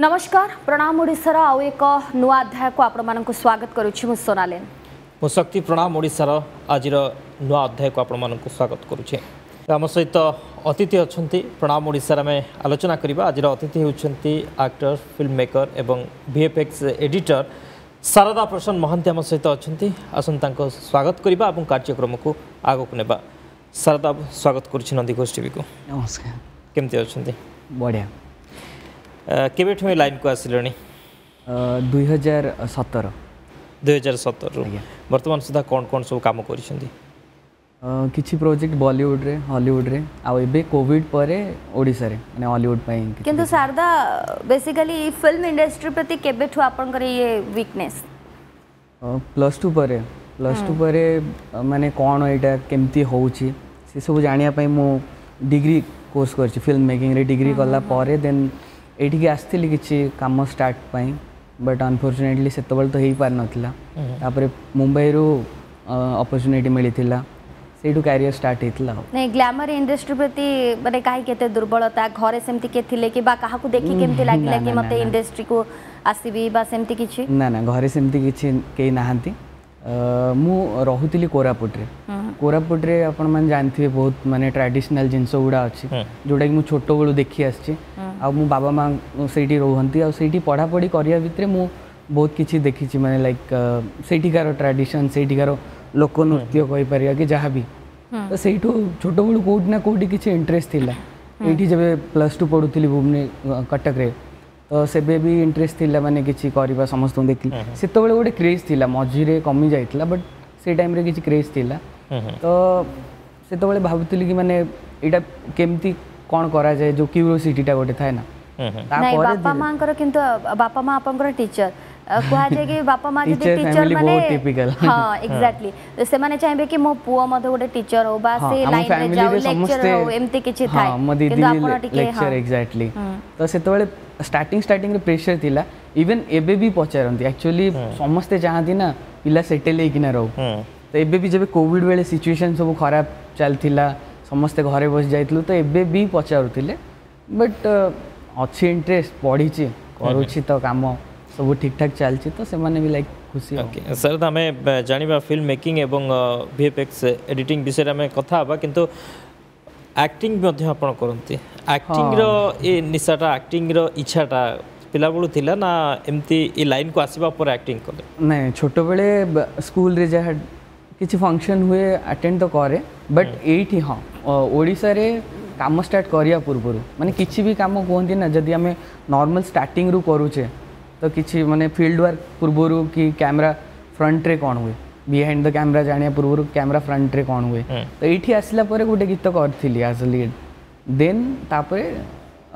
नमस्कार प्रणाम ओडिशार आउ एक नुआ अध्याय को आपण को स्वागत करुछि। मु सोनालेन मु शक्ति। प्रणाम ओडिशार आज नुआ अध्याय को आपण को स्वागत करुछि। आम सहित अतिथि अच्छा प्रणाम ओडिशार आम आलोचना करवा। आज अतिथि होती एक्टर फिल्म मेकर एवं वीएफएक्स एडिटर शारदा प्रसन्न महांती आम सहित अच्छा। आसंता स्वागत करवा और कार्यक्रम को आगक नेबा। शारदा स्वागत करुछि नंदी घोष टीवी को। नमस्कार। केमती अच्छा? बढ़िया। केबेठमे लाइन को आसिलनी? 2017। 2017 वर्तमान सुधा कौन कौन सब काम करिसेंती? किछि प्रोजेक्ट बॉलीवुड रे, हॉलीवुड रे, आ एबे कोविड परे ओडिसा रे माने हॉलीवुड पई। किंतु शारदा बेसिकली फिल्म इंडस्ट्री प्रति केबेठो आपन करे ये वीकनेस? प्लस 2 परे माने कोन एटा केमती होउची से सब जानिया पई मु डिग्री कोर्स करछि। फिल्म मेकिंग रे डिग्री करला परे देन एठी आसली किसी कम स्टार्ट पाई, बट अनफॉर्चुनेटली से तो ही पार ना। तापर मुंबई रू अपॉर्चुनिटी मिली सेठू कैरियर स्टार्ट होता। नहीं ग्लैमर इंडस्ट्री प्रति मैंने कहीं के दुर्बलता घर सेमती किए थे कि क्या देखिए केमती लगे कि मत इंडस्ट्री को आसबी सेमती किसी? ना ना घरे सेमती किसी ना। मु रुली कोरापुटे। कोरापुटे आपण मैंने जानते बहुत मानते ट्रेडिशनल जिनस गुड़ा अच्छी जोटा कि मुझे छोट बलू देखी आसी। आ मो बाबा माँ से रुहंती आठी पढ़ापढ़ी करवा भितर मु बहुत किसी देखी मैंने लाइक सेठिकार ट्रेडिशन सेठिकार लोक नृत्य कहीपर कि जहाँ भी तो सेठू छोट बलू कौटिना कौटी किसी इंटरेस्ट थी। ये जब प्लस 2 पढ़ुली भुवने कटक रे तो से भी इंटरेस्ट थी मैंने किसी करवा समस्त देखी से गोटे क्रेज थी मझीरे कमी जाता बट से टाइम किसी क्रेज थी तो से भावुली कि मैंने यहाँ केमती कौन करा जाए जो क्यूरोसीटा गोटे थाए ना। नहीं बापा माँ कर किंतु बापा माँ आपनकर टीचर कह जाए कि बापा माँ टीचर माने टिपिकल। हां एग्जैक्टली तो से माने चाहबे कि मो पुओ मधे गोटे टीचर हो बा से लाइन रे जाओ लेक्चर हो एमते किछि थाए। हां मो दीदी लेक्चर एग्जैक्टली तो सेतबेले स्टार्टिंग रे प्रेशर थिला। इवन एबे भी पचारंती एक्चुअली समस्ते चाहती ना पिला सेटल हेकिना रहो। तो एबे भी जब कोविड बेले सिचुएशन सब खराब चलथिला समस्ते घरे बस जाइतलु तो एबे भी पचारुथिले बट अच्छी इंटरेस्ट पढ़ी करुच्ची तो कम सब ठीक ठाक चलती तो से माने भी लाइक खुशी। ओके सर तो हमें जानिबा फिल्म मेकिंग एवं वीएफएक्स एडिटिंग विषय में कथा हवा किंतु एक्टिंग भी आपण करंती। एक्टिंग रो ए निशाटा एक्टिंग रो इच्छाटा पिला बळु थिला ना एमती ए लाइन को आसीबा पर एक्टिंग करले? नहीं छोट बेले स्कूल रे जहा किसी फंक्शन हुए अटेंड तो करे बट ये हाँ ओडिशा रे काम स्टार्ट करिया पूर्व माने किसी भी काम कहते ना जदि आम नॉर्मल स्टार्टिंग रु करूचे तो किसी माने फील्ड वर्क पूर्व कि कैमरा फ्रंट रे कौन हुए बिहाइंड द कैमरा जानिया पूर्व कैमरा फ्रंट रे कौन हुए तो ये आसला गोटे गीत करी आसली देन तापर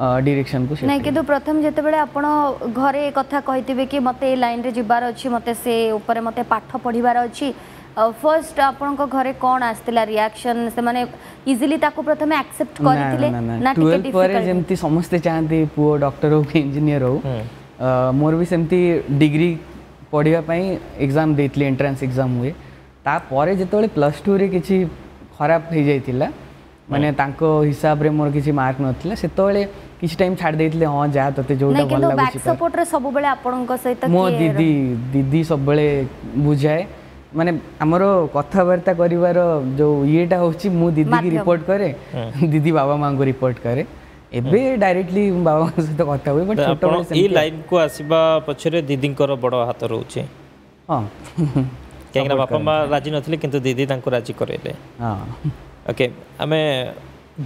डायरेक्शन को। नहीं किंतु प्रथम जते बेले आपण घरे कथा कहितबे कि मते लाइन रे जिबार अछि मते से ऊपर मते पाठ पढ़िबार अछि फर्स्ट आपण को घरे कोन आस्तिला रिएक्शन से माने इजीली ताको प्रथमे एक्सेप्ट करथिले ना? टिके डिफिकल्ट पर जेमती समस्त चाहते पुओ डॉक्टर हो कि इंजीनियर हो मोर भी सेमती डिग्री पढ़िया पई एग्जाम देतली एंट्रेंस एग्जाम हुए ता परे जतोले प्लस 2 रे किछि खराब हो जाइतिला माने तांको हिसाब रे मोर किछि मार्क नथिला सेतोले किछि टाइम छाड़ देतले। हां जा तते जोटा भल लागो बैक सपोर्ट रे सब बेले आपण को सहित मो दीदी सब बेले बुझाए माने आमर कथबार्ता करिवार जो येटा होछि मु दीदी की रिपोर्ट करे दीदी बाबा मां को रिपोर्ट करे एबे डायरेक्टली बाबा मां से तो कथा होय बट छोटो ए लाइन को आसीबा पछरे दीदी को बड़ हाथ रहउछि। हां केना बाबा मां राजी नथिले किंतु दीदी तांको राजी करेले। हां ओके हमें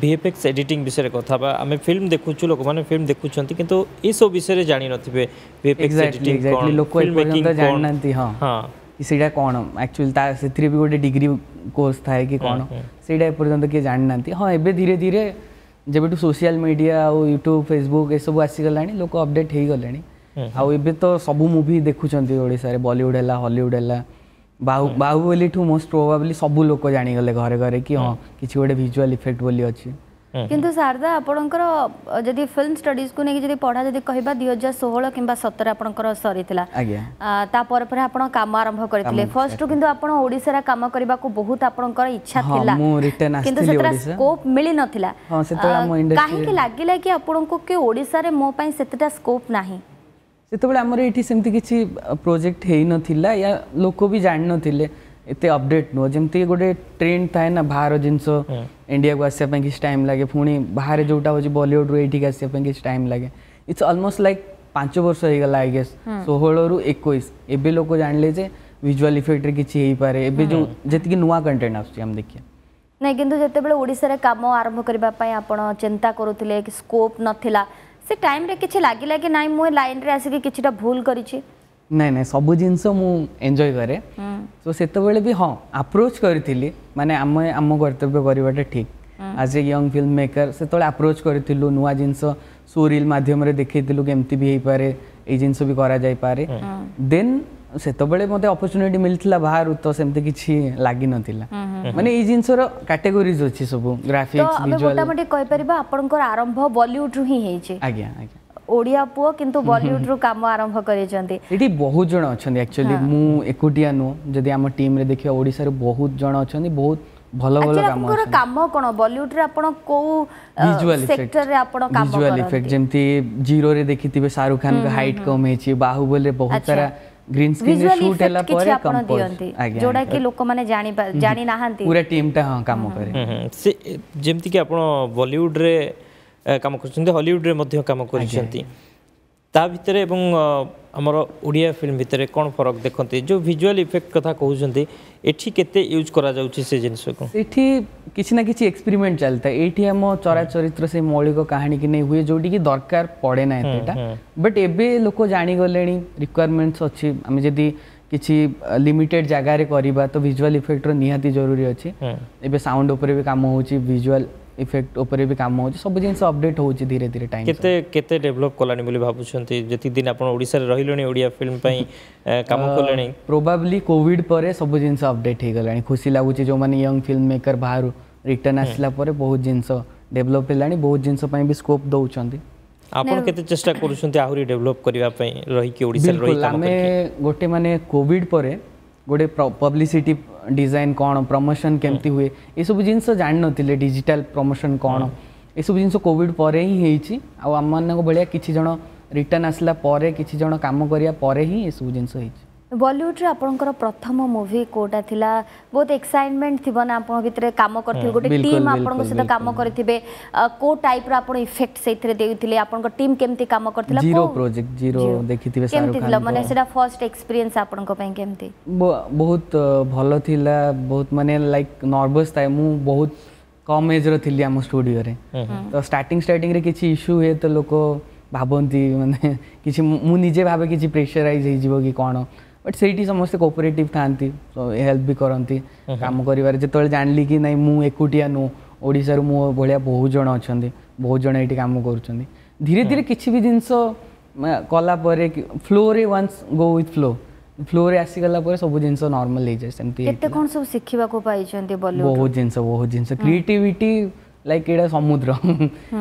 वीएफएक्स एडिटिंग विषय कथा बा। हमें फिल्म देखुछु लोक माने फिल्म देखुछंती किंतु ए सब विषय रे जानि नथिबे वीएफएक्स एडिटिंग कोन लोक मेकिंग जानि नथि। हां हां किसीटा कौन एक्चुअली से भी गोटे डिग्री कोर्स थाए कि कौन से पर्यटन किए जाणी ना। हाँ एबे धीरे धीरे जब सोशल मीडिया और यूट्यूब फेसबुक ये सब आसीगला लोक अपडेट हो गले आउ एबे तो सबू मूवी देखुंत ओडिशा रे बॉलीवुड है हॉलीवुड है बाहुबली ठू मोस्ट प्रोबेबली सबू लोक जानी गले घरे घरे कि हाँ किसी गोटे विजुअल इफेक्ट बोली अच्छी किंतु शारदा आपणकर जदि फिल्म स्टडीज को नहीं जदि पढ़ा जदि कहिबा 2016 किबा 17 आपणकर सरीतिला ता पर पर आपण काम आरंभ करथिले फर्स्ट टू किंतु आपण ओडिसा रा काम करबा को बहुत आपणकर इच्छा थिला किंतु सेतरा स्कोप मिली नथिला काहे के लागिला कि आपण को के ओडिसा रे मो पई सेतटा स्कोप नाही सेतबेला हमर एठी सेमति किछि प्रोजेक्ट हेई नथिला या लोको भी जाण नथिले एते अपडेट नो जेमती गोटे ट्रेंड थाए ना बाहर जिनस इंडिया को आसपा कि टाइम लगे पुणी बाहर जोटा हो बॉलीवुड रु एठी आसपा कि टाइम लगे इट्स ऑलमोस्ट लाइक 5 वर्ष हो गला आई गेस 16 रु 21 एबे लोग जान ले जे विजुअल इफेक्ट रे किछि हे पारे एबे जो जति नुवा कंटेंट आछी हम देखिए नै किंतु जते बेले ओडिसा रे काम आरंभ करबा पई आपण चिंता करथले कि स्कोप नथिला से टाइम रे किछि लागिला कि नै मो लाइन रे आसी कि किछिटा भूल करिछि नहीं नहीं सब जिनस एंजॉय करे तो सेत बेले भी हाँ अप्रोच करी माने आम आम कर्तव्य करवाटा ठीक आज ए यंग फिल्म मेकर से अप्रोच करूँ नुआ जिनस सो रिल मध्यम देखलु केमती भी होपे ये जिनस भी करा जाई पारे देन सेत बेले मत अपरचुनिटी मिलता बाहर तो सेमती किसी लग ना माने ये जिनसर कैटेगोरीज अच्छी सब ग्राफिक्स मोटामोटी कहि परिबा आपनकर आरंभ बॉलीवुड रु ही हेछि आज्ञा आज्ञा ओडिया पुओ किंतु बॉलीवुड रु काम आरंभ करिसेंती एटी बहुत जण अछन एक्चुअली मु एकुटिया नो जदी हम टीम रे देखियो ओडिसा रे बहुत जण अछन बहुत भलो भलो काम अछन काम कोन बॉलीवुड रे आपण को विजुअल सेक्टर रे आपण काम विजुअल इफेक्ट जेमती जीरो रे देखितिबे शाहरुख खान का हाइट कम हेछि बाहुबल रे बहुत सारा ग्रीन स्क्रीन रे शूट हला परे कंपोज जोडा के लोक माने जानि नाहंती पूरा टीम ता काम करे जेमती के आपण बॉलीवुड रे काम कर हॉलीवुड रे काम कर आमर ओडिया फिल्म भितर कौन फरक देखते जो विजुअल इफेक्ट कथा कहते एठी केते यूज करा से जिनस को एठी किसी ना किसी एक्सपेरिमेंट चलता है ये आम चरा चरित्र से मौलिक कहानी की नहीं हुए जोटी की दरकार पड़े ना एटा बट एबे लोक जानीगले रिक्वायरमेंट्स अच्छी आम जदि किसी लिमिटेड जगार करवा तो विजुअल इफेक्टर निहाती जरूरी अच्छी एबे साउंड उपर भी काम होची विजुअल इफेक्ट ऊपर भी काम हो सब जिनस अपडेट हो धीरे धीरे टाइम केते केते डेवलप कलानी बोली भाबुछंती जति दिन आपण ओडिसा रे रहिलोनी ओडिया फिल्म पई काम करलेनी प्रोबेबली कोविड परे सब जिनस अपडेट हे गलानी खुशी लागुची जो माने यंग फिल्म मेकर बाहर रिटर्न आसला परे बहुत जिनस डेवलप हेलानी बहुत जिनस पई भी स्कोप दउछंती आपण केते चेष्टा करूछंती आहुरी डेवलप करबा पई रही के ओडिसा रे रही काम करके गोटे माने कोविड परे गोटे पब्लिसिटी डिजाइन कौन प्रमोशन केमती हुए ये सब जिनस जान नथिले डिजिटल प्रमोशन कौन ये सब जिनस कोविड पर ही आम मान भाया किसी जन रिटर्न आसला पर किसी जन काम करिया पर ही ये सब जिनस बॉलीवुड रे आपनकर प्रथम मूवी कोटा थिला बहुत एक्साइटमेंट थिबो ना आपन भितरे काम करथिले गोटे टीम आपन को सहित काम करथिबे को टाइप रा आपन इफेक्ट सेथरे देउथिले आपनकर टीम केमती काम करथिला जीरो प्रोजेक्ट जीरो देखिथिबे सारा केमती माने सेटा फर्स्ट एक्सपीरियंस आपन को पई केमती बहुत भलो थिला बहुत माने लाइक नर्वस था मु बहुत कम एज रो थिली हम स्टूडियो रे तो स्टार्टिंग रे किछि इशू हे तो लोक भाबंती माने किछि मु निजे भाबे किछि प्रेशराइज हे जीवो कि कोन बट से समस्ते कोऑपरेटिव थांती हेल्प भी करती काम कर जो जानली कि नहीं मु एकुटिया नु ओडिसा मो भाया बहुत जन अच्छा बहुत जन ये काम कर धीरे धीरे किसी भी जिनस कला फ्लो रे once go with flow flow रे आसीगला सब जिनस नॉर्मल हो जाए सेमती कौन सब शिखा बहुत जिनस क्रिएटिविटी लाइक ये समुद्र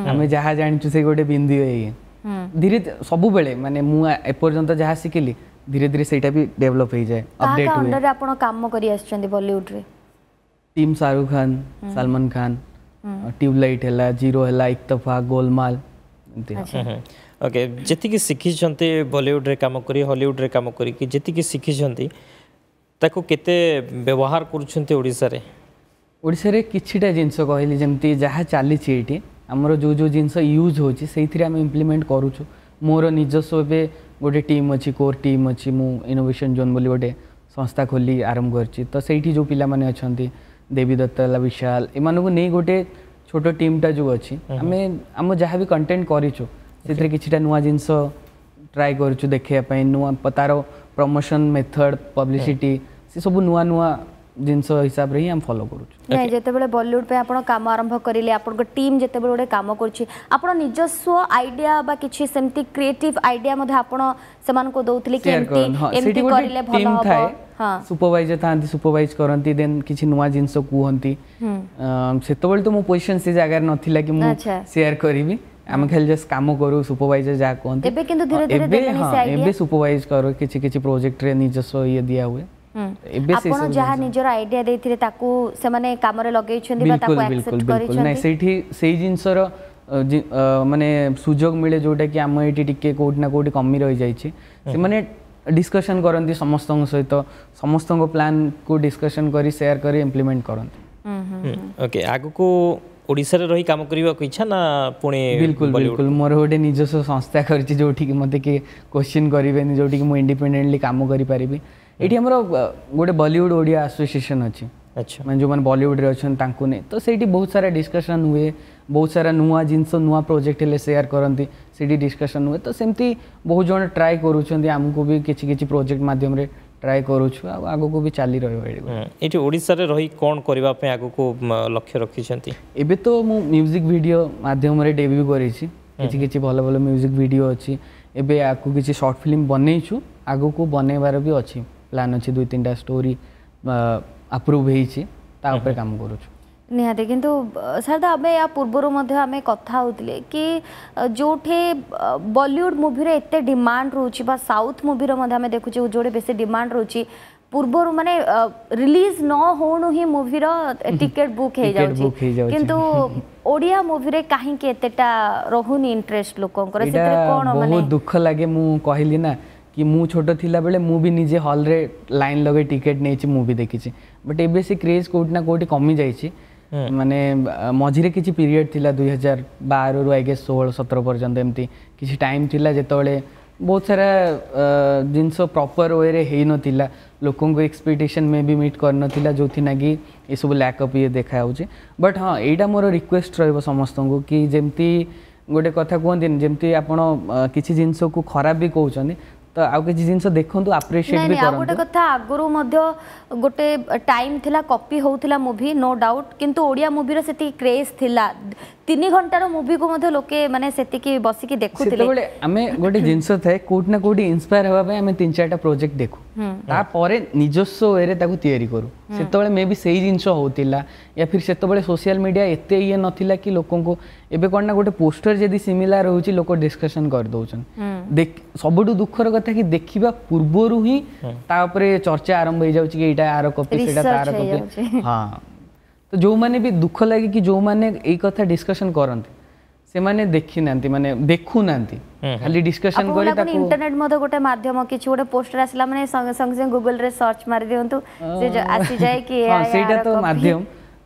आम जहाँ जानचु से गोटे बिंदी धीरे सब बेले माने मु एपर्यंत जहाँ शिखिली धीरे धीरे सेटा भी डेवलप हो जाए अपडेट हुए अंडर आपण काम करी आछन बॉलीवुड रे टीम शाहरुख खान सलमान खान ट्यूबलाइट हला जीरो हला इक्तफा गोलमाल ओके जति कि सिखि छनते बॉलीवुड रे काम करी हॉलीवुड रे काम करी कि जति कि सिखि छनते ताको केते व्यवहार करूछनते ओडिसा रे किछिटा जिंस कहली जेमती जहा चाली छी एटी हमरो जो जो जिंस यूज होची सेथिरे हम इंप्लीमेंट करूछु मोर निजस्व बे गोटे टीम अच्छी कोर टीम अच्छी मु इनोवेशन जोन बोली गोटे संस्था खोली आरंभ करची तो सेठी जो पिला माने अछंती देवी दत्तला विशाल एमानकु नै गोटे छोटो टीमटा जो अच्छी आमे हम जहाँ भी कंटेंट करिचो सेतरे किछिटा नुवा जिंस ट्राई करिचो देखिया पई नुवा पतारो प्रमोशन मेथड पब्लिसिटी से सब नुवा नुवा जिनस हिसाब रे हम फॉलो करू नै जते बेले बॉलीवुड पे आपण काम आरंभ करिले आपण को टीम जते बेले ओडे काम करछि आपण निजस्व आइडिया बा किछि सेमति क्रिएटिव आइडिया मध्ये आपण समान को दोउतले केमति एमति करिले भलो होबो हां सुपरवाइजर थांती सुपरवाइज करंती देन किछि नुवा जिनस कुहंती सेतो बेले तो मो पोजीशन से जागा नथिला कि मु शेयर करिवि हम खेल जस्ट काम करू सुपरवाइजर जा कोंते एबे किंतु धीरे धीरे देन से आइडिया एबे सुपरवाइज करू किछि किछि प्रोजेक्ट रे निजस्व ये दिया हुए आपण जहा निजर आइडिया देथिरे ताकू से माने काम रे लगै छथि बा ताकू एक्सेप्ट करै छथि नै सेठी सेही जिनसर माने सुजोग मिले जोटा कि हम एटी टिके कोड ना कोड कमी रहि जाय छै से माने डिस्कशन करंती समस्तन सहित समस्तन को प्लान को डिस्कशन करी शेयर करी इंप्लीमेंट करंती ओके आगु को ओडिसा रे रही काम करिवा को इच्छा ना पुणे बिल्कुल बिल्कुल मोर होडे निजस संस्था करछि जोठी कि मते के क्वेश्चन करिवेनी जोठी कि मु इंडिपेंडेंटली काम करि पारिबी एटी हमरो गोटे बॉलीवुड ओडिया एसोसिएशन अछि अच्छा मान जो मान बॉलीवुड रे अछन तांकु ने तो सेठी बहुत सारा डिस्कशन हुए बहुत सारा नुवा जिंस नुवा प्रोजेक्ट ले शेयर करंती सेठी डिस्कशन हुए तो सेमती बहुत जण ट्राई करूछन हमको भी किछि किछि प्रोजेक्ट माध्यम रे ट्राई करूछु आगो को भी चाली रहयो एठी ओडिसा रे रही कोन करबा पे आगो को लक्ष्य रखि छथि एबे तो मु म्यूजिक वीडियो माध्यम रे डेब्यू करिछि किछि किछि भलो भलो म्यूजिक वीडियो अछि एबे आकु किछि शॉर्ट फिल्म बनैछु आगो को बनेबार भी अछि प्लान अछि दुई तीनटा स्टोरी अप्रूव हेछि ता ऊपर काम करूछु निहाते किंतु सरदा आमे या पूर्वरो मध्ये आमे कथा होतले कि जोठे बॉलीवुड मूवी रे एते डिमांड रहूछि बा साउथ मूवी रे मध्ये आमे देखुछि जोडे बेसी डिमांड रहूछि पूर्वरो माने रिलीज न होणो ही मूवी रो टिकट बुक हे जाउछि किंतु ओडिया मूवी रे काहे के एतेटा रहुनी इंटरेस्ट लोकन करे सेते कोन माने बहुत दुख लागे मु कहिली ना कि मु छोटो थिला बेले मु भी निजे हॉल रे लाइन लगे टिकट नै छि मूवी देखि छि बट एबे से क्रेज कोट ना कोटी कमी जाय छि माने मझिरे किछि पीरियड थिला 2012 रु आई गेस 16-17 पर्यंत एमती किछि टाइम थिला जेतोले बहुत सारा जिंस प्रॉपर वे रे हे नथिला लोकन को एक्सपेक्टेशन में भी मीट करन थिला जोथि नागी ए सब लैक अप ये देखा होउचे बट हां एटा मोर रिक्वेस्ट रहबो समस्तन को कि जेमती गोटे कथा कोंदिन जेमती आपण किछि जिंस को खराब भी कहउचन तो आ किछि जिंस देखंतु अप्रिशिएट भी करंतु गोटे कथा आगरो मध्य गोटे टाइम थिला कॉपी होउथिला मूवी नो डाउट किंतु ओडिया मूवी रे सेति क्रेज थिला 3 घंटा रो मूवी को मध्य लोके माने सेति की बसी की देखुथिले सेतबेले हमें गोटे जिंस थाए कोट ना कोटी इंस्पायर हवा पे हमें 3-4टा प्रोजेक्ट देखु ता पारे निजस्व वे रे ताकू तयारी करू सेतबेले मे भी सही जिंस होउथिला या फिर सेतबेले सोशल मीडिया एते ये नथिला कि लोकन को एबे कोन ना गोटे पोस्टर जदी सिमिलर होउची लोक डिस्कशन कर दोचन देख सबडू दुखर कथा कि देखिबा पूर्वरु ही ता उपरे चर्चा आरंभ हो जाउची कि एटा आरो कॉपी सेटा तारो कॉपी हां तो जो माने भी दुख लगे कि जो माने ए कथा डिस्कशन करंती से माने देखि नांती माने देखु नांती खाली डिस्कशन करे ताको इंटरनेट मधे गोटे माध्यम किछ गोटे पोस्टर आसला माने संग संग गूगल रे सर्च मार देउंतु से आसी जाय कि हां सेटा तो माध्यम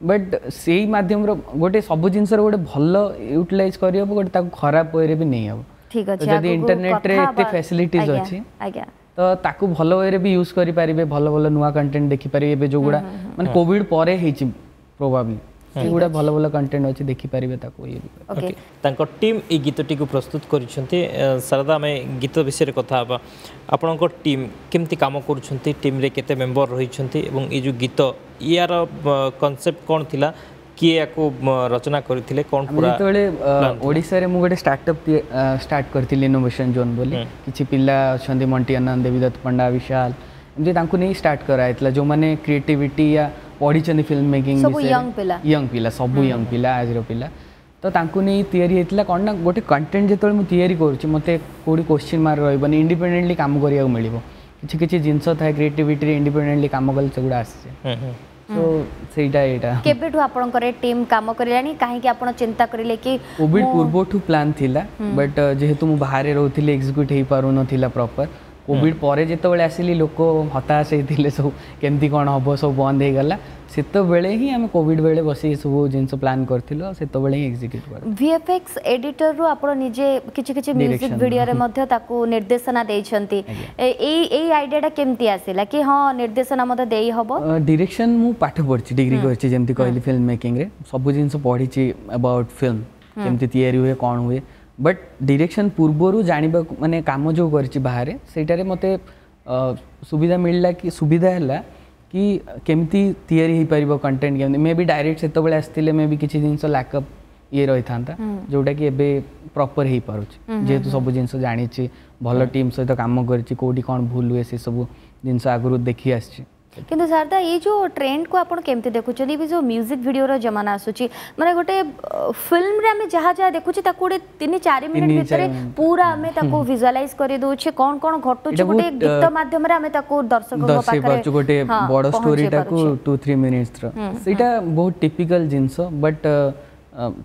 बट सेही माध्यम रो गोटे सब जिंस रो गोटे भलो यूटिलाइज करियो गोटे ताको खराब होय रे भी नै आबो ठीक अछि जदी इंटरनेट रे एते फैसिलिटीज अछि आज्ञा तो ताको भलो होय रे भी यूज करि परिबे भलो भलो नुवा कंटेंट देखि परिबे एबे जोगुडा माने कोविड परे हेछि प्रोबेबली एगुडा भलो भलो कंटेंट अछि देखि परिबे ताको ये ओके तांको टीम ए गीतटी को प्रस्तुत करिसथि सरदा में गीत विषय रे कथा आबा आपन को टीम केमति काम करूछथि टीम रे केते मेंबर रहिसथि एवं ए जो गीत यार कांसेप्ट कोन थिला कि याको रचना करथिले कोन पूरा एतबेले ओडिसा रे मु गोटे स्टार्टअप स्टार्ट करथिले इनोवेशन जोन बोली किछि पिल्ला अछथि मंटी आनंद देवीदत्त पंडा विशाल जे तांको नै स्टार्ट करायतला जो माने क्रिएटिविटी या पढ़ी चंदी फिल्म मेकिंग सब यंग पिला सब यंग पिला आज रो पिला तो तांकु नै तयारी हेतला कोन ना गोटे कंटेंट जेतोल मु तयारी करूची मते कोडी क्वेश्चन मार रहबनी इंडिपेंडेंटली काम करिया मिलिबो किछि किछि जिंस थाय क्रिएटिविटी रे इंडिपेंडेंटली काम गल सगुडा आसी सो सेटा एटा केबेठु आपन करे टीम काम करिलानी काहे कि आपन चिंता करिले कि कोविड पूर्वठु प्लान थिला बट जेहेतु मु बाहर रहथिले एग्जीक्यूट हे पारु नथिला प्रॉपर कोविड पर जेते बेले आसिली लोक हताश हेतिले सब केमती कोन हबो सब बंद हे गला सेते बेले ही हम कोविड बेले बसी सब जिंस प्लान करथिलो सेते बेले ही एग्जीक्यूट कर वीएफएक्स एडिटर रो आपण निजे किछि किछि म्यूजिक वीडियो रे मध्ये ताकू निर्देशना देइछंती एई एई आइडियाटा केमती आसिला कि हां निर्देशना मध्ये देई हबो डायरेक्शन मु पाठ पढछि डिग्री करछि जेमती कहली फिल्म मेकिंग रे सब जिंस पढिछि अबाउट फिल्म केमती तयारी होए कोन होए बट डायरेक्शन पूर्वरु जानिबा माने काम जो करछि बाहर सेटारे मते सुविधा मिलला कि सुविधा हला कि केमती तैयारी हो पार कंटेंट केमती मे भी डायरेक्ट से आसते मे भी किसी जिन लैकअप ये रही था जोटा कि प्रॉपर हो पार्टी जेहेतु सब जिन जानी भल टीम सहित काम करोटी कौन भूल हुए से सब जिन आगुरी देखी आसी किंतु शारदा ये जो ट्रेंड को आपड़ केमती देखुचली भी जो म्यूजिक वीडियो जमाना आसूची माने गोटे फिल्म रे हमें जहा जहा देखुची ताको गोटे 3-4 मिनिट भितरे पूरा हमें ताको विजुअलाइज करे दोछे कोन कोन घटुची गोटे गीत माध्यम रे हमें ताको दर्शक को पाकरे गोटे बड स्टोरी ताको 2-3 मिनिट्स रो सेटा बहुत टिपिकल जिंसो बट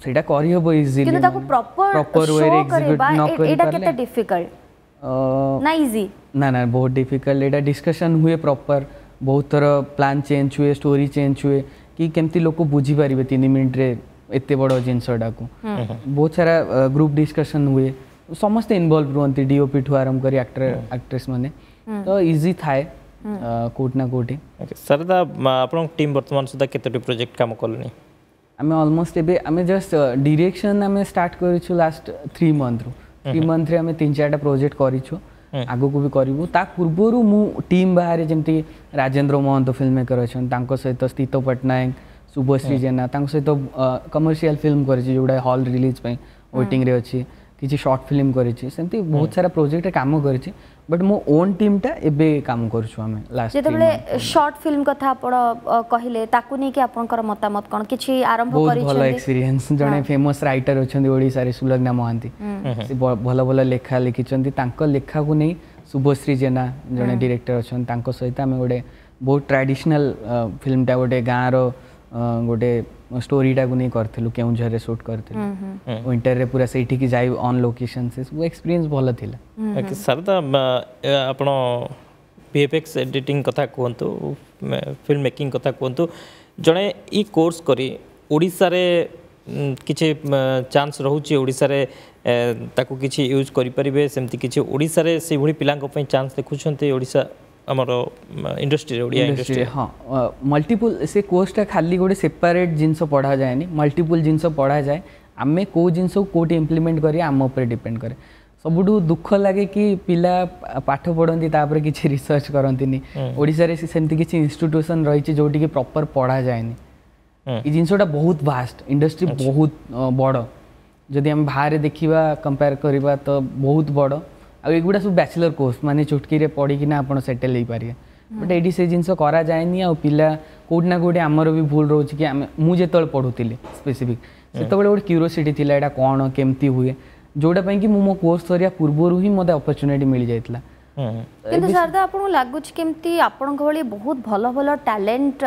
सेटा करी होबो इजीली किंतु ताको प्रॉपर वे रे एग्जीक्यूट न करे एटा केते डिफिकल्ट ना इजी ना ना बहुत डिफिकल्ट एटा डिस्कशन हुए प्रॉपर बहुत तरह प्लान चेंज हुए स्टोरी चेंज हुए कि केमती लोक बुझीपारे 3 मिनिट्रे एत बड़ जिनसटा को बहुत सारा ग्रुप डिस्कशन हुए समस्ते इनवल्व रुहति डीओपी ठू आरंभ कर एक्टर एक्ट्रेस मैंने तो इजी थाए कोट ना कोटी सरदा आपन टीम वर्तमान सुधा केतोटी प्रोजेक्ट काम करलनी आम अलमोस्ट एमें जस्ट डायरेक्शन आम स्टार्ट कर लास्ट 3 मंथ रु 3 मंथ रे आम 3-4 प्रोजेक्ट करूँ आगो को भी करूँ ता पूर्वर मु टीम बाहर जमती राजेन्द्र महंत फिल्म मेकर अच्छा सहित स्थित पट्टनायक शुभश्री जेना सहित कमर्शियल फिल्म करोटा हॉल रिलीज वेटिंग रे अच्छी किसी शॉर्ट फिल्म करमती बहुत सारा प्रोजेक्ट काम कर बट मो ओन टीम टा एबे काम करछु हमें लास्ट जेतेबेले शॉर्ट फिल्म कथा आपण कहिले ताकु नै कि आपनकर मतामत कोन किछि आरंभ करिछै बहुत भलो एक्सपीरियंस जने फेमस राइटर होछन्ती ओडिसा रे सुलग्ना मोहंती से भलो भलो लेखा लिखिछन्ती तांको लेखा को नै शुभश्री जेना जने डायरेक्टर होछन तांको सहित हमें गोटे बहुत ट्रेडिशनल फिल्म टा गोटे गाँ रो गोटे स्टोरी टाक नहीं करूँ केउझर रे शूट करूँ विंटर रे पूरा सेठी की जाई ऑन लोकेशन से वो एक्सपीरियंस भल था सरदा आप वीएफएक्स एडिटिंग कथा कहतु फिल्म मेकिंग कथा कहतु जड़े ई कोर्स करी ओडिसा रे किसी चांस रोचे ओडिसा रे ताकू किसी यूज करें सेमती किसी ओडिसा रे से भली पिलांको पई चांस देखुछन्ते ओडिसा इंडस्ट्री ओडिया इंडस्ट्री हाँ मल्टीपुल से कोर्सटा खाली गोटे सेपरेट जिनस पढ़ा जाए मल्टीपुल जिनस पढ़ा जाए आम कौ जिनस कौटी इम्प्लीमेंट करिया आम उपर डिपेंड करे सबुठू दुख लगे कि पिला पाठ पढ़ती तापर किसी रिसर्च करती ओडिसा रे सेमती किसी इंस्टीट्यूशन रही जोटी कि प्रॉपर पढ़ा जाए जिनसटा बहुत वास्ट इंडस्ट्री बहुत बड़ जदि आम बाहर देखा कंपेयर करवा तो बहुत बड़ आगुड़ा सब बैचलर कोर्स माने चुटकी रे पढ़ीना आप सेटल हो पारे बट ये से जिनस करा जाए आ पिला कोटना कोटे आमर भी भूल रोचे कि मुझे पढ़ुली स्पेसिफिक से गोटे क्यूरोसीटी थी एटा कौन केमती हुए जोटापाई कि मो कोर्स सरिया पूर्वर ही मत अपरच्युनिटी मिल जाता कि शारदा आपको लगुच केमती आपण बहुत भल भल टैलेंट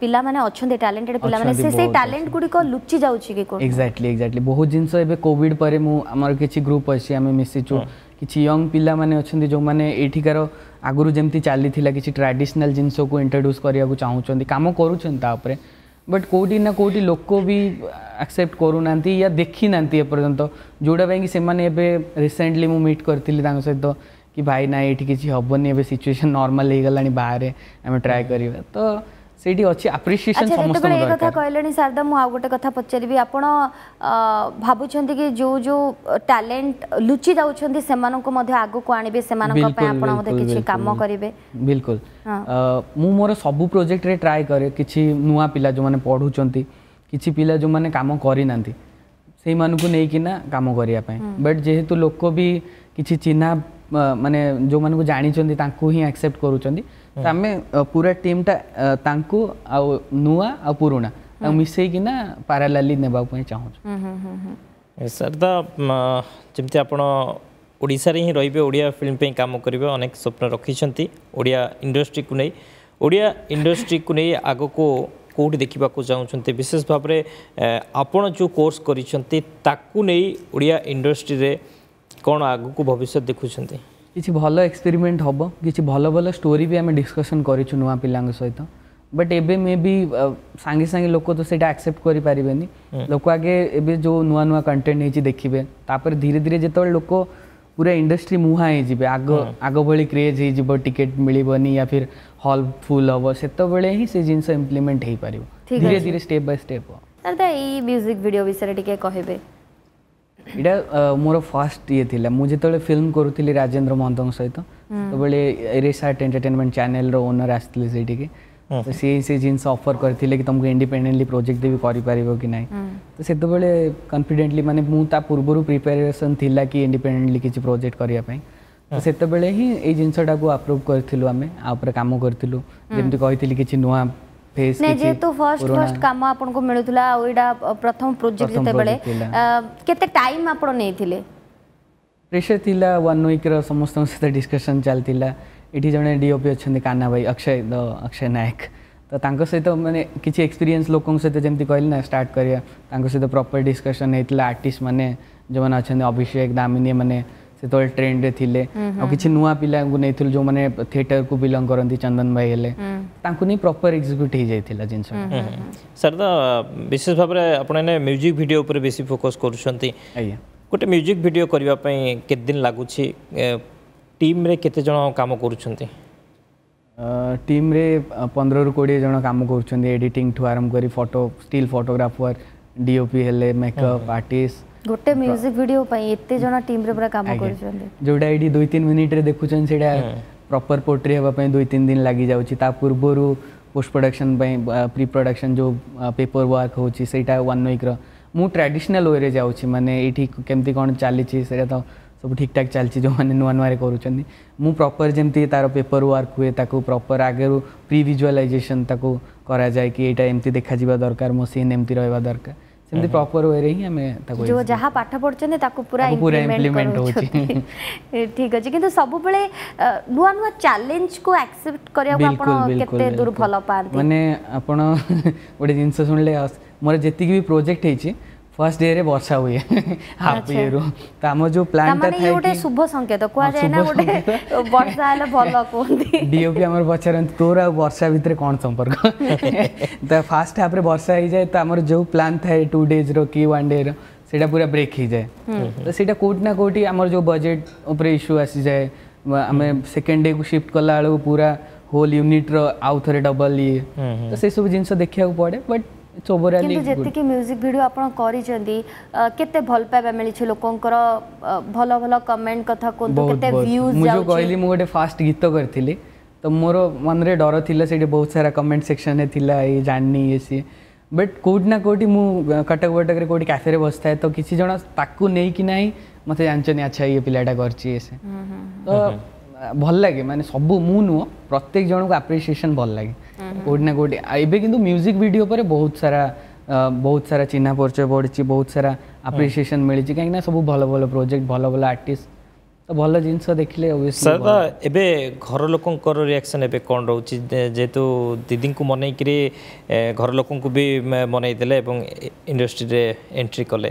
पिला माने अच्छे टैलेंटेड पिला माने से टैलेंट गुडी को लुच्ची जाउची कि को एग्जैक्टली एग्जैक्टली बहुत जिंस एबे कोविड परे मु हमर किछि ग्रुप अछि हमें मिसिचो किछि यंग पिला माने अछि जो माने एठीकार आगुरु जेमती चाली थिला किछि ट्रेडिशनल जिंसो को इंट्रोड्यूस करिया को चाहउचंदी काम करूचन ता उपरे बट कोडी ना कोडी लोको भी एक्सेप्ट करूनांती या देखि नांती ए पर्यंत जोडा बाय कि से माने एबे रिसेंटली मु मीट करथिली तांग सहित कि भाई ना एठी किछि हबनी एबे सिचुएशन नॉर्मल हे गलानी बाहर हम ट्राई करियो तो सेठी अछि एप्रिसिएशन समस्त को एक कथा कहलेनी शारदा मु आ गोटे कथा पचरिबी आपण भाबु छंती कि जो जो टैलेंट लुची जाउ छंती सेमानन को मध्य आगो को आनिबे सेमानन को पे आपण मधे किछि काम करिवे बिल्कुल मु मोर सब प्रोजेक्ट रे ट्राई करे किछि नुवा पिला जो माने पढु छंती किछि पिला जो माने काम करि नांती सेई मानु को नै कि ना काम करिया पय बट जेहेतु लोक भी किछि चिन्हा माने जो माने को जानि छंती तांको ही एक्सेप्ट करू छंती पूरा टीम टा नुआ आ पुराणा मिसेकी ना पारालाली नेबा पय चाहू सरदा जमती आपण ओडिसा रे ही रहिबे ओडिया फिल्म पे काम करिवे अनेक स्वप्न रखिसेंती ओडिया इंडस्ट्री को नै ओडिया इंडस्ट्री को नै आगो को कोड देखिबा को चाहूचंती विशेष भाव रे आपण जो कोर्स करिसेंती ताकू नै ओडिया इंडस्ट्री रे कोन आगो को भविष्य देखुचंती किसी भल एक्सपेरिमेंट हम किसी भल भल स्टोरी भी आम डिस्कसन करूँ नुआ पिलांग सहित बट एबे मे भी सांगे सांगे लोक तो सेटा एक्सेप्ट करि पारिबेनी लोक आगे एबे जो नुआ नुआ कंटेंट होइछि देखिबे तापर धीरे धीरे जेतबे लोक पूरा इंडस्ट्री मुहां हे जिबे आग आग भली क्रेज हे जिवो टिकट मिलिबनी या फिर हॉल फुल हबो सेतबेले ही से जिंस इंप्लीमेंट हे पारिबो धीरे धीरे स्टेप बाय स्टेप सर दा ई म्यूजिक वीडियो विषय टिके कहबे इटा मोर फर्स्ट ये थिला मुझे तो फिल्म करूँ राजेन्द्र महंत सहित तो बड़े रेसार्ट एंटरटेनमेंट चैनल रो ओनर आसते तो सी जिनस अफर करते तुमको इंडिपेडेन्टली प्रोजेक्ट भी कर तो से कन्फिडेन्टली माने मुझे पूर्व प्रिपेरेसन थिला कि इंडिपेडेन्टली किसी प्रोजेक्ट करने तो से ही जिनसटा को अप्रूव करूँ आम आम कम करूँ जमी कही किसी नुआ फेस ने जे तो फर्स्ट काम आपन को मिलुतला ओइडा प्रथम प्रोजेक्ट जते बेले केते टाइम आपन नै थिले प्रेशर थिला 1 वीक रो समस्त से डिस्कशन चलतिला एठी जने डीओपी अछन कान्ना भाई अक्षय नायक तो तांको सहित माने किछि एक्सपीरियंस लोकन सहित जेमति कहली ना स्टार्ट करिया तांको सहित प्रॉपर डिस्कशन हेतला आर्टिस्ट माने जो माने अछन अभिषेक दामिनी माने से तो ट्रेंड रे थिले और किछि नुवा पिला को नै थिल जो माने थिएटर को बिलोंग करंती चंदन भाई हेले तांको नै प्रॉपर एग्जीक्यूट हे जाय थिला जिंस सरदा विशेष भाव रे आपण ने म्यूजिक वीडियो ऊपर बेसी फोकस करूछंती आय गोटे म्यूजिक वीडियो करबा पई केत दिन लागु छी टीम रे केते जण काम करूछंती टीम रे 15 रु 20 जण काम करूछंती एडिटिंग टू आरंभ करी फोटो स्टिल फोटोग्राफर डीओपी हेले मेकअप आर्टिस्ट गोटे म्यूजिक वीडियो पई एते जणा टीम रे पूरा काम करिसोंदे जोडा आईडी 2-3 मिनिट रे देखुचन सेडा प्रॉपर पोर्ट्री हवा पई 2-3 दिन लागि जाउची ता पूर्वरु पोस्ट प्रोडक्शन पई प्री प्रोडक्शन जो पेपर वर्क होची सेटा 1 वीक रो मु ट्रेडिशनल वे रे जाउची माने एठी केमती कोन चालीची सेडा तो सब ठीक ठाक चालची जो माने नुवा नुवा रे करूचन मु प्रॉपर जेमती तार पेपर वर्क हुए ताको प्रॉपर आगेरु प्री विजुअलाइजेशन ताको करा जाय कि एटा एमती देखा जीवा दरकार मो सीन एमती रहबा दरकार सेमती प्रॉपर वे रे ही हमें ताको जो जहां पाठ पढचने ताको पूरा इंप्लीमेंट होची ठीक अछि किंतु सब बेले नुवा नुवा चैलेंज को एक्सेप्ट करिया आपण केते दूर फल पांती माने आपण ओडे जिंस सुनले मोर जेतिक भी प्रोजेक्ट हेची फर्स्ट डे रे वर्षा हुए हाफ ईयर तो हम जो प्लान था कि ओडे शुभ संकेत कोआ जाय ना ओडे वर्षा हले भलो कोंती डीओपी हमर बचरन तोरा वर्षा भीतर कोन संपर्क तो फर्स्ट हाफ रे वर्षा ही जाय तो हमर जो प्लान था 2 डेज रो की 1 डे रो सेटा पूरा ब्रेक ही जाय तो सेटा कोट ना कोटी हमर जो बजट ऊपर इशू आसी जाय हमें सेकंड डे को शिफ्ट करला आलो पूरा होल यूनिट रो आउ थरे डबल ये तो से सब जिंस देखिया पड़े बट किंतु जेते कि म्यूजिक वीडियो आपण करी चंदी केते भल पाबा मिली छ लोकंकर भलो भलो कमेंट कथा को केते व्यूज जाउ मुझे कहली मु गोटे फास्ट गीत करथिले तो मोर मन रे डर थिला सेटे बहुत सारा कमेंट सेक्शन ने थिला ए जाननी एसी बट कोड ना कोडी मु कटक बटक रे कोडी कैफे रे बसता है तो किसी जणा ताकू नै कि नै मते जानचनी अच्छा ये पिलाटा करची एसे तो भल लागे माने सब मु नु प्रत्येक जण को एप्रिसिएशन भल लागे कोड ना कोड एबे किंतु म्यूजिक वीडियो पर बहुत सारा चिन्ह परिचय बढ़ी बहुत सारा एप्रिसिएशन मिली कहीं ना सब भल भल प्रोजेक्ट भल भल आर्टिस्ट तो भल जिनस देखिले ऑब्वियसली सर तो एबे घर लोकन कर रिएक्शन एबे कोन रहउची जेतु दीदी को मनई करे घर लोकन को भी मनई देले एवं इंडस्ट्री रे एंट्री कले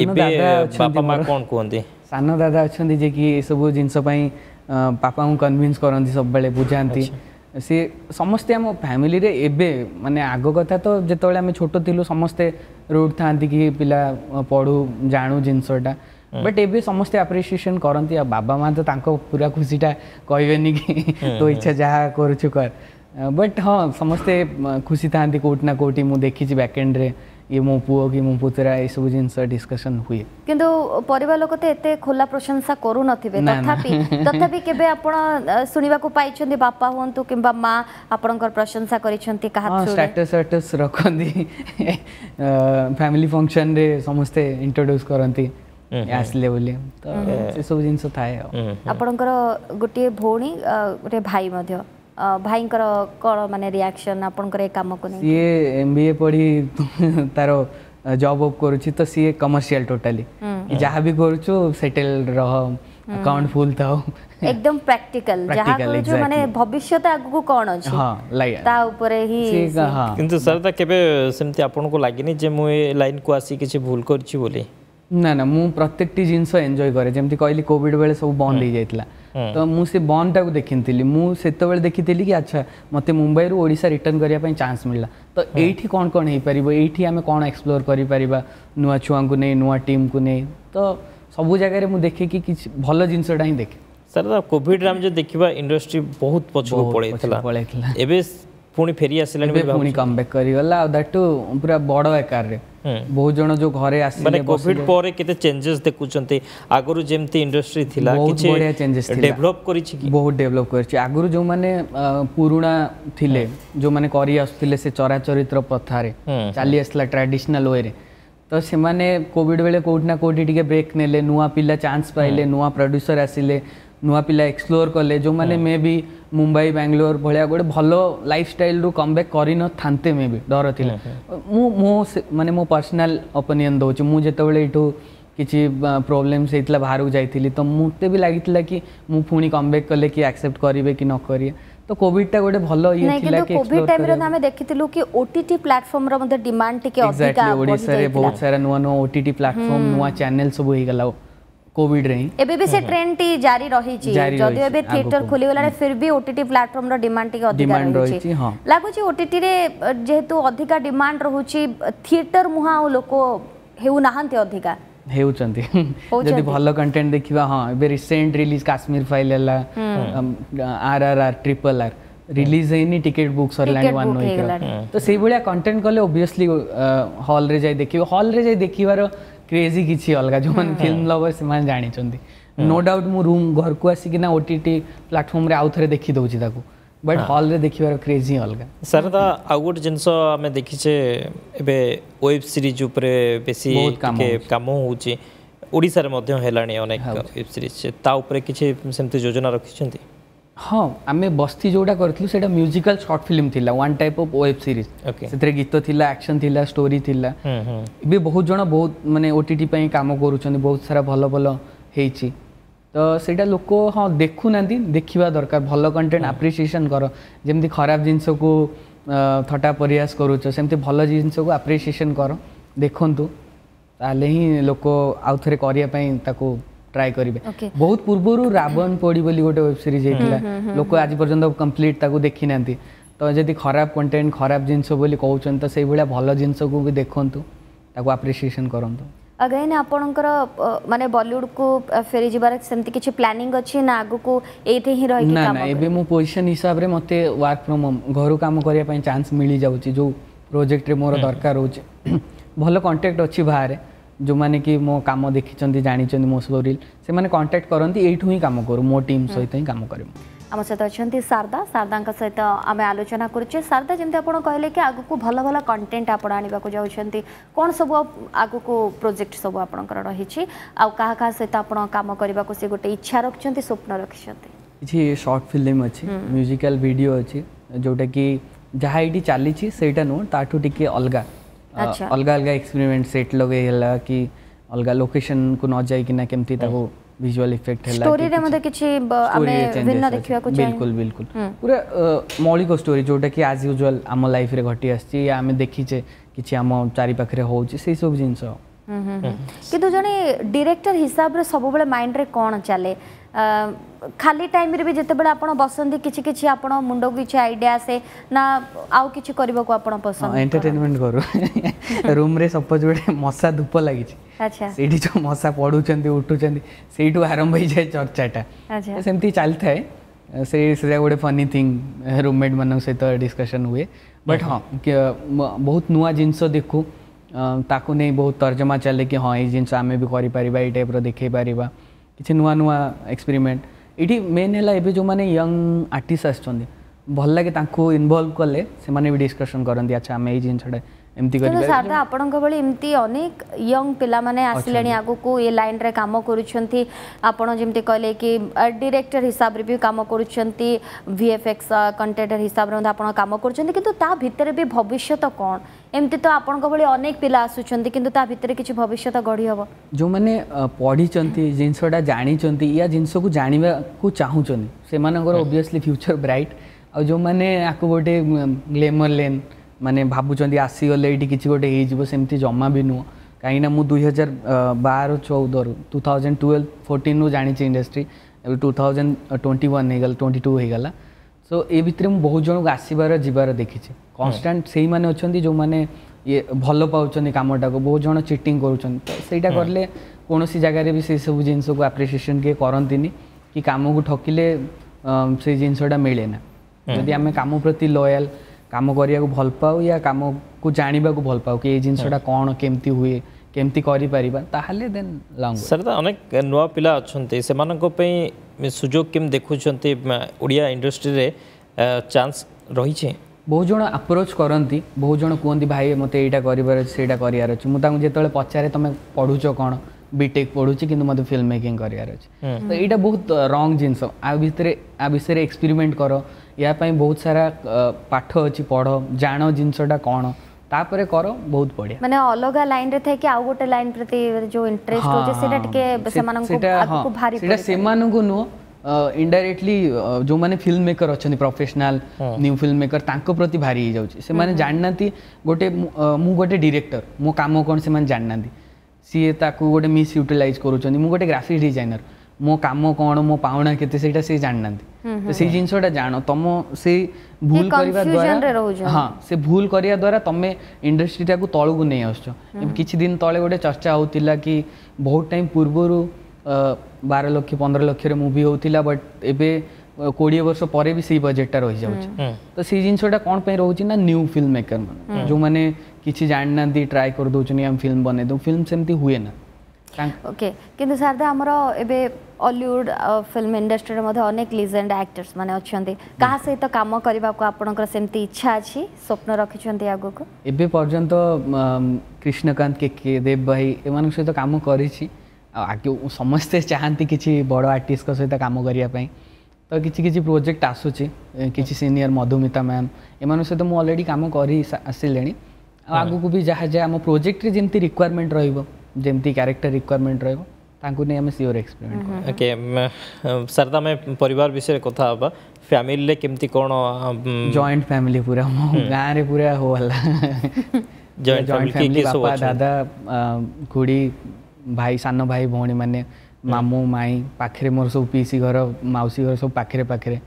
एबे पापा मां कोन कोंदी सानो दादा अछंदी जे कि ए सब जिनस पई पापा को कन्विंस करती सब बेले बुझाती सी समस्ते आम फैमिली रे एबे माने आगो कथा तो जेतो आम छोटो थिलु समस्ते रूट था कि पिला पढ़ू जानू जिनसटा बट एबे समस्ते एप्रिसिएशन करती आ बाबा माँ तो तांको पूरा खुशीटा कहबेनि कि तो इच्छा जहाँ करूछु कर बट हाँ समस्ते खुशी था कोट ना कोटी मु देखी बैकेंड रे ये मो पुओ कि मो पुतरा ए सब जिंस डिस्कशन हुए किंतु परिवार लोक तो एते खोला प्रशंसा करू नथिबे तथापि केबे आपण सुनिबा को पाइ छथि बापा होंतु किबा मां आपणकर प्रशंसा करि छथि कहा छो स्टेटस रखंदी फैमिली फंक्शन रे समस्त इंट्रोड्यूस करंती आसले बोले तो ए सब जिंस थाए आपणकर गोटे भौणी रे भाई मध्य भाईंकर कोन माने रिएक्शन आपन करे काम को नहीं ये एमबीए पढ़ी तारो जॉब ऑफ करूची तो सी कमर्शियल टोटली जहां भी करूचो सेटल रह अकाउंट फुल था एकदम प्रैक्टिकल जहां करूचो माने भविष्य ता आगु को कोन अछि हां ता ऊपर ही किंतु सर ता केबे सेमति आपन को लागिनी जे मु ए लाइन को आसी किछ भूल करछि बोले ना ना मु प्रत्येकटी जिंस एन्जॉय करे जेमति कहली कोविड बेले सब बंद हो जाइतला तो मु से बॉन्ड टाको देखिनथिली मु सेते बेले देखिथिली कि अच्छा मते मुंबई रो ओडिसा रिटर्न करिया पई चांस मिलला तो एठी कोन कोन हे परिबो एठी हमें कोन एक्सप्लोर करि परिबा नुवा छुआ को नै नुवा टीम को नै तो सब जगह रे मु देखि कि किछ भलो जिंसडा ही देखे सर कोविड राम जो देखिबा इंडस्ट्री बहुत पछो पड़ैतला एबे पुणी फेरी आसिले पुणी कम बैक करी गला और दैट टू पूरा बड़ो आकार रे बहुत जण जो घरे आसी माने कोविड परे केते चेंजेस देखु चंते आगरु जेमती इंडस्ट्री थिला किछ डेवलप करी छी कि बहुत डेवलप करी छी आगरु जो माने पुरुणा थिले जो माने करी आसथिले से चरा चरित्र प्रथा रे चाली आसला ट्रेडिशनल वे रे तो से माने कोविड बेले कोठना कोठी टिके ब्रेक नेले नुवा पिला चांस पाइले नुवा प्रोड्यूसर आसीले नुआ पिला एक्सप्लोर कले जो माने मे भी मुंबई बेंगलोर भाया गोटे भल लाइफस्टाइल रु कम बैक कर थांते मे भी डर थी मो माने मो पर्सनल ओपिनियन दौर मुझे यू किसी प्रोब्लेम्स होता बाहर को जाती तो मते भी लगी कि मु पुणी कम बैक कले कि एक्सेप्ट करेंगे कि न करें तो कोविड टा गोटे भल ये थिला कि कोविड टाइम रे हमें देखिथिलु कि ओटीटी प्लेटफार्म रो मतलब डिमांड टिके अधिका ओडिसा रे बहुत सारा नुआ नुआ ओटीटी प्लेटफार्म नुआ चैनल सब होई गला कोविड रे एबे भी से ट्रेंड टी जारी रही छी जदी एबे थिएटर खोली गला रे फिर भी ओटीटी प्लेटफार्म रो डिमांड टिके अधिका रही छी लागो छी ओटीटी रे जेहेतु अधिका डिमांड रहू छी थिएटर मुहा लोको हेउ नाहंते अधिका हेउ चंती जदी भलो कंटेंट देखिबा हां एबे रिसेंट रिलीज काश्मीर फाइल हला आरआरआर ट्रिपल आर रिलीज हेनी टिकट बुक सरलान वन होइकरा तो सेही बडिया कंटेंट कले ओबवियसली हॉल रे जाय देखिबार क्रेजी किछि अलगा जो मन फिल्म लवर से मान जानि चंती नो डाउट मु रूम घर को आसी कि ना ओटीटी प्लेटफार्म रे आउ थरे देखि दउची ताकू बट हॉल रे देखिबार क्रेजी अलगा सरदा आउट जिंसो हमें देखिछे एबे वेब सीरीज उपरे बेसी के काम होउची ओडिसा रे मध्य हेलाणी अनेक वेब सीरीज ता उपरे किछि सेमते योजना रखि चंती हां हमें बस्ती जोडा करथिलु सेटा म्यूजिकल शॉर्ट फिल्म थिला one type of web series सेतरे गीत थिला एक्शन थिला स्टोरी थिला एबे बहुत जणा बहुत माने ओटीटी पई काम करूछन बहुत सारा भलो भलो हेछि तो सेटा लोक हां देखु नांदी देखिबा दरकार भलो कंटेंट एप्रिसिएशन करो जेमती खराब जिंसो को थटा प्रयास करूछो सेमती भलो जिंसो को एप्रिसिएशन करो देखंतु ताले ही लोक आउ थरे करिया पई ताको ट्राई करिवे बहुत पूर्वरु रावण पोडी बोली गोटे वेब सीरीज हेतिला लोक आज पर्यंत कंप्लीट ताको देखि नांदी तो जदी खराब कंटेंट खराब जिंसो बोली कहउछन तो सेई भला भलो जिंसो को देखंतु ताको एप्रिसिएशन करंतु अगेन आपणकर माने बॉलीवुड को फेरी जिबार सेमती किछि प्लानिंग अछि ना आगु को एथे ही रहि के काम ना एबे मो पोजीशन हिसाब रे मते वर्क फ्रॉम होम घरु काम करिया पई चांस मिली जाउची जो प्रोजेक्ट रे मोर दरकार होउची भलो कांटेक्ट अछि बाहर जो माने कि मो काम देखि चंती जानि चंती मो सोरील से माने कांटेक्ट करंती एठु ही काम करू मो टीम सहित ही काम करू आम सहित अच्छा शारदा सहित आम आलोचना करुचे शारदा जमी आप कहले कि आगु को भल भल कंटेंट आप जाऊँच कौन सब आगु को प्रोजेक्ट सब आप रही सहित काम करने को सी गोटे इच्छा रखिंट स्वप्न रखिंट शॉर्ट फिल्म अच्छी म्यूजिकल वीडियो अच्छी जोटा कि जहाँ ये चली नुह ताठू टी अलग अलग अलग एक्सपेरिमेंट सेट लगे कि अलग लोकेशन को न जाकना केमती विजुअल इफेक्ट स्टोरी रे मते किछि आमे भिन्न देखिबा को बिल्कुल बिल्कुल पूरा मौलिक स्टोरी जोटा कि आज यूजुअल आम लाइफ रे घटी आछि या आमे देखिछे किछि आम चारि पाखरे होउछि से सब जिंस किंतु जने डायरेक्टर हिसाब रे सब बेले माइंड रे कोन चले खाली टाइम रे भी जते बेले आपण बसंदी किछि किछि आपण मुंडो किछि आईडिया से ना आउ किछि करबा को आपण पसंद एंटरटेनमेंट करू रूम रे सपोज बेले मसा धूप लागि छि अच्छा सेठी जो मसा पडु चंदी उठु चंदी सेठु आरंभ होई जाय चर्चाटा अच्छा सेमती चलि थाए से गोटे फनी थिंग रूममेट मन सहित डिस्कशन हुए बट हां बहुत नुवा जिंस देखू ताकू नहीं बहुत तर्जमा चले कि हाँ ये जिनस आम भी कर टाइप देखे पार कि नुआ नुआ एक्सपेरिमेंट ये मेन है जो मैंने यंग आर्टिस्ट आसछन भल लगे इनवल्व कले से माने भी डिस्कशन करती अच्छा आम ये जिनसटा एमती कर सारदा आपन को बले एमती अनेक यंग पिला माने आसिलेनी आगु को ये लाइन रे काम करूछंती आपन जेमती कहले कि डायरेक्टर हिसाब रे भी काम करूछंती वीएफएक्स कंटेंटर हिसाब रे आपन काम करूछंती किंतु ता भितर भी भविष्य तो कोन एमती तो आपन को बले अनेक पिला आसुछंती किंतु ता भितर किछ भविष्य तो गढी हबो जो माने पढीचंती जिंसोडा जानीचंती या जिंसो को जानिबा को चाहूचंती से मानकर ऑब्वियसली फ्यूचर ब्राइट आ जो माने आकु गोटे ग्लैमर लेन माने भाबुचंदी आसी गले एटी किछि गोटे हे जिवो सेमती जम्मा भी नुह कहीं ना मु 2012-14 रु 2012-14 रु जानी छी इंडस्ट्री 2021 हे गल 22 हे गला सो ए भितरे मु बहुत जन आसीबार जिबार देखि छी कांस्टेंट सेही माने अछंती जो माने ये भलो पाउचंदी कामटा को बहुत जन चीटिंग करूचंती तो सेटा करले कोनोसी जगह रे भी से सब जिंसो को एप्रिसिएशन के करंतिनी कि काम को ठकिले से जिंसोडा मिले ना जदी हमें काम प्रति लॉयल कम करने को भल पाऊ या कम को जानवा को भल पाऊ कि ये जिनसटा कौन केमती हुए केमती ताहले देन लॉन्ग सर तो अनेक नुआ पिला अच्छे से सुजोग केम देखुंट ओडिया इंडस्ट्री रे चांस रही बहुत जन अप्रोच करती बहुत जन कहते भाई मत यहाँ करार अच्छे मुझे जो पचारे तुम पढ़ुच कौन बीटेक पढ़ू कि मतलब फिल्म मेकिंग करार अच्छे तो यहाँ बहुत रंग जिनस विषय एक्सपेरिमेंट कर या बहुत सारा पाठ अच्छी पढ़ जान जिनसटा कौन तापरे करो बहुत बढ़िया माने अलग लाइन रे थे कि आ गोटे लाइन प्रति जो इंटरेस्ट हो जे सेटा टिके समान को आपको भारी सेटा समान को नो इनडायरेक्टली जो माने फिल्म मेकर अछन प्रोफेशनल न्यू फिल्म मेकर तांको प्रति भारी हो जाउची से माने जाननाती गोटे मु गोटे डायरेक्टर मो काम कोन से माने जाननाती सी ताको गोटे मिस यूटिलाइज करूचनी मु गोटे ग्राफिक डिजाइनर मो काम कौन मो पावना केते सेटा से जाननाती तो से जिनसटा जानो तुम से भूल करिवा द्वारा हां से भूल करिया द्वारा तमे इंडस्ट्री टाकू तळगु नै आछो किछि दिन तळे गोटे चर्चा होतिला कि बहुत टाइम पूर्वरु 12 लाख 15 लाख रे मूवी होतिला बट एबे 20 वर्ष परे भी से बजेट टा रहि जाउछ तो से जिनसटा कोन पे रहउछ ना न्यू फिल्म मेकर मन जो माने किछि जाननांती ट्राई कर दोचनी हम फिल्म बने दो फिल्म सेमती हुए ना ओके किंतु शारदा हमरो एबे हॉलीवुड फिल्म इंडस्ट्री रे मधे अनेक लीजेंड एक्टर्स माने अछंती कहा सहित काम करबा को आपनकर सेमती इच्छा अछि स्वप्न रखिछंती आगो को एबे पर्यंत कृष्णकांत के देव भाई एमान सहित काम करिछि आके समस्त चाहंती किछि बडो आर्टिस्ट को सहित काम करिया पई तो किछि किछि प्रोजेक्ट आसुछि किछि सीनियर मधुमिता मैम एमान सहित मु ऑलरेडी काम करि आसिलेनी आगो को भी जहा जे हम प्रोजेक्ट रे जेमती रिक्वायरमेंट रहइबो जेमती कैरेक्टर रिक्वायरमेंट रहइबो तांकु ने हम सियोर एक्सपेरिमेंट ओके सरदा में परिवार विषय कथा हबा फैमिली ले केमती कोन जॉइंट फैमिली पूरा गां रे पूरा होला जॉइंट फैमिली के सब दादा कुडी भाई सानो भाई भौणी माने मामू माई पाखरे मोर सब पीसी घर मौसी घर सब पाखरे पाखरे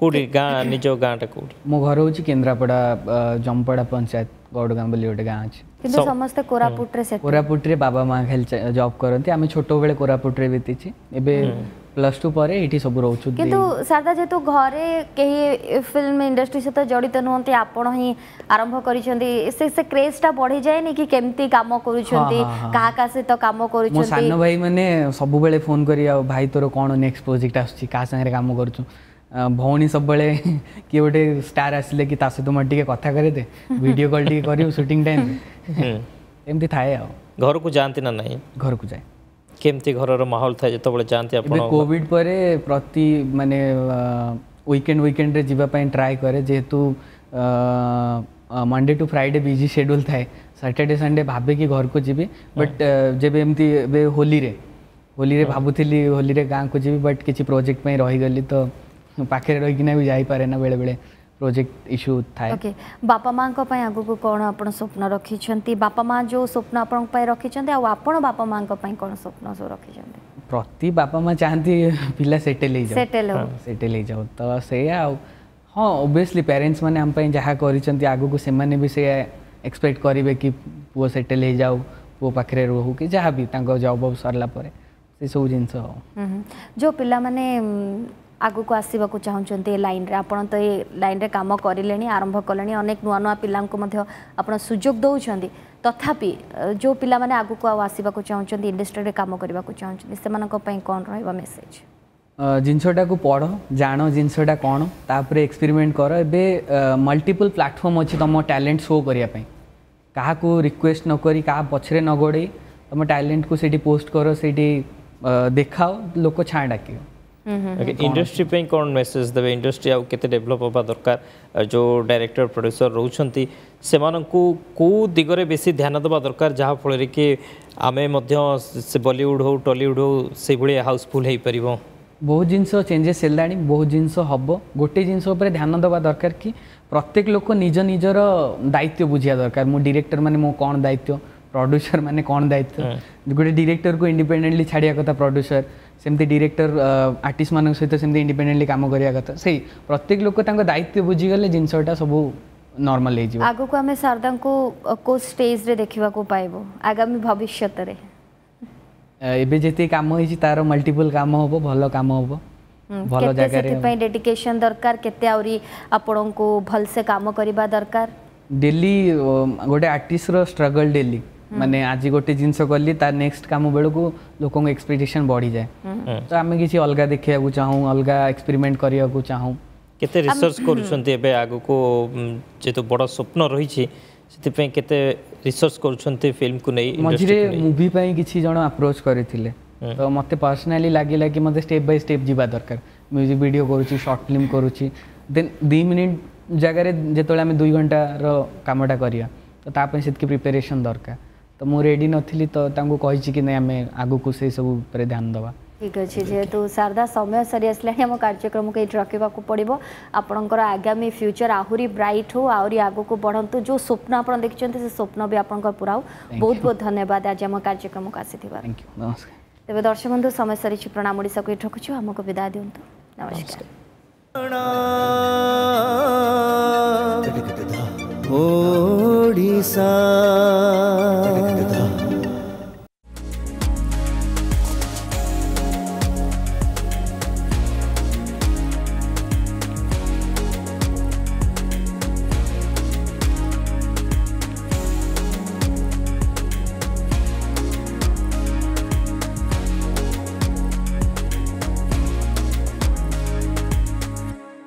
कुडी गां निजो गां टा कुडी मो घर होची केंद्रापड़ा जंपड़ा पंचायत गौडगां बोली ओटे गां अछि किंतु समस्त कोरापुट रे सेट कोरापुट रे बाबा मां खेल जॉब करंती आमे छोटो बेले कोरापुट रे बितिछि एबे प्लस 2 परे एठी सब रहउछु किंतु शारदा जेतु घरे केही फिल्म इंडस्ट्री से त जडित नहंती आपण ही आरंभ करिसंती से क्रेज टा बढी जाय नै कि केमती काम करूछंती काहा का से त काम करूछंती मो सानो भाई माने सब बेले फोन करिया भाई तोरो कोन नेक्स्ट प्रोजेक्ट आछी का संगे काम करूछु भौणी सब बेले किए गोटे स्टार आसिले कि ता सहित मोर टिके कथा करे दे वीडियो कॉल टिके करियो शूटिंग टाइम एमती थाए आ घर को जानती ना नहीं घर को जाए केमती घर रो माहौल थाए जत बेले जानती आपण कोविड परे प्रति माने वीकेंड वीकेंड रे जीवा पई ट्राई करे जेतु Monday to Friday busy schedule थाए सैटरडे संडे भाबे कि घर को जीबी बट जेबे एमती बे होली रे भाबुथिली होली रे गां को जीबी बट किछि प्रोजेक्ट पई रही गली तो पाखे रही ना भी जाई पारे ना बेले बेले प्रोजेक्ट इश्यू थाए ओके बापा मां को पय आगु को कोन अपन स्वप्न रखी छंती बापा मां जो स्वप्न अपन पय रखी छंती आ अपन बापा मां को पय कोन स्वप्न सो रखी छंती प्रति बापा मां चाहंती पिला सेटल ले जाओ तो सेया हां ऑब्वियसली पेरेंट्स माने हम पय जहा करी छंती आगु को से माने भी से एक्सपेक्ट करिवे कि पो सेटल ले जाओ पो पाखरे रहू कि जहा भी तांको जॉब सरला परे से सब जिंस जो पिला माने आगु को आसवा चाहते लाइन रे आपण तो ये लाइन रे काम करें आरंभ कले अनेक नुआ नुआ पिला सुजोग दौरान तथापि जो पिला माने आगु को आसवा चाहते इंडस्ट्री रे काम करने को चाहते से कौन रहा मेसेज जिनसटा को पढ़ जान जिनसटा कौन तापर एक्सपेरिमेंट कर ए मल्टीपल प्लाटफर्म अच्छी तुम टैलेंट शो करने क्या रिक्वेस्ट नक क्या पछरे न गड़े तुम टैलेंट को पोस्ट कर से देखाओ लोक छाँ डाक ओके इंडस्ट्री पे कौन मेसेज देवे इंडस्ट्री आउ केते डेवलप होबा दरकार जो डायरेक्टर प्रोड्यूसर रहउछंती सेमाननकु को दिगरे बेसी ध्यान देबा दरकार जहा फलरे कि आमे मध्य से बॉलीवुड हो टॉलीवुड हो से भले हाउसफुल हेई परिबो बहुत जिंस चेंजेस हेलाणी बहुत जिंस हबो गोटे जिंस ऊपर ध्यान देबा दरकार कि प्रत्येक लोक निज निजर दायित्व बुझिया दरकार मो डायरेक्टर माने मो कोन दायित्व प्रोड्यूसर माने कोन दायित्व गोटे डायरेक्टर को इंडिपेंडेंटली छाड़िया कथा प्रोड्यूसर सेमती डायरेक्टर आर्टिस्ट मान सहित सेमती इंडिपेंडेंटली काम करिया कथा सही प्रत्येक लोक तांको दायित्व बुझी गले जिंसटा सब नॉर्मल हे जीव आगो को हमें शारदा को स्टेज रे देखिबा को पाइबो आगामी भविष्य रे एबे जेते काम होई तारो मल्टीपल काम होबो भलो काम होबो भलो जगह रे पई डेडिकेशन दरकार केते आउरी आपण को भल से काम करबा दरकार डेली गोटे आर्टिस्ट रो स्ट्रगल डेली माने आज गोटे जिंस करली ता नेक्स्ट काम बेल को लोकों एक्सपेक्टेशन बढ़ी जाए तो आमे किसी अलगा देखिया को चाहू अलगा एक्सपेरिमेंट करिया को चाहू केते रिसर्च करूछंती एबे आगु को जे तो बडो स्वप्न रही छी सेति पे केते रिसर्च करूछंती फिल्म को नै मझिरे मूवी पई किसी जण अप्रोच करथिले तो मते पर्सनली लागिला कि मते स्टेप बाय स्टेप जीवा दरकार म्यूजिक वीडियो करूची शॉर्ट फिल्म करूची देन 2 मिनिट जगह जेतोले हमें 2 घंटा रो कामटा करिया तो ता पे सेत की प्रिपरेशन दरकार तो मु रेडी नथिली तो तांगो कहि छी कि नै हमें आगु को से सब पर ध्यान दवा ठीक अछि जेतु शारदा समय सरियासले हम कार्यक्रम के रखिबा को पड़िबो आपनकर आगामी फ्यूचर आहुरी ब्राइट हो आहुरी आगु को बढ़ंतु जो स्वप्न आपन देखिचंते से स्वप्न भी आपनकर पुराओ बहुत-बहुत धन्यवाद आज हम कार्यक्रम को आसीथिबा थैंक यू नमस्कार तेज दर्शक बंधु समय सारी प्रणाम ओडिशा को ठकुछु हमको विदा दियंतु नमस्कार।